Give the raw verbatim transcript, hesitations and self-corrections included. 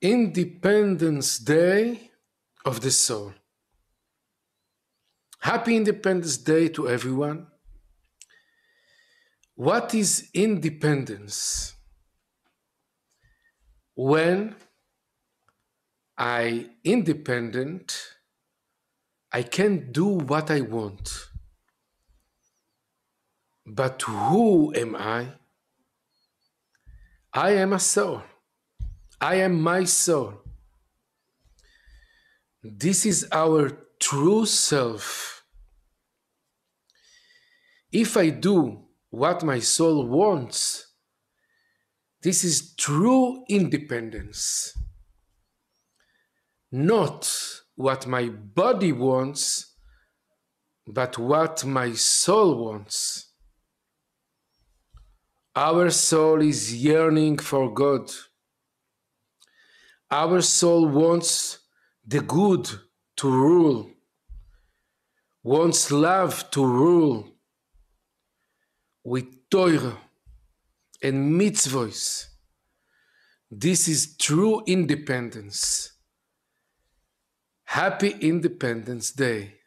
Independence Day of the soul. Happy Independence Day to everyone. What is independence? When I independent, I can do what I want. But who am I? I am a soul. I am my soul. This is our true self. If I do what my soul wants, this is true independence. Not what my body wants, but what my soul wants. Our soul is yearning for God. Our soul wants the good to rule, wants love to rule. With Torah and mitzvot, this is true independence. Happy Independence Day.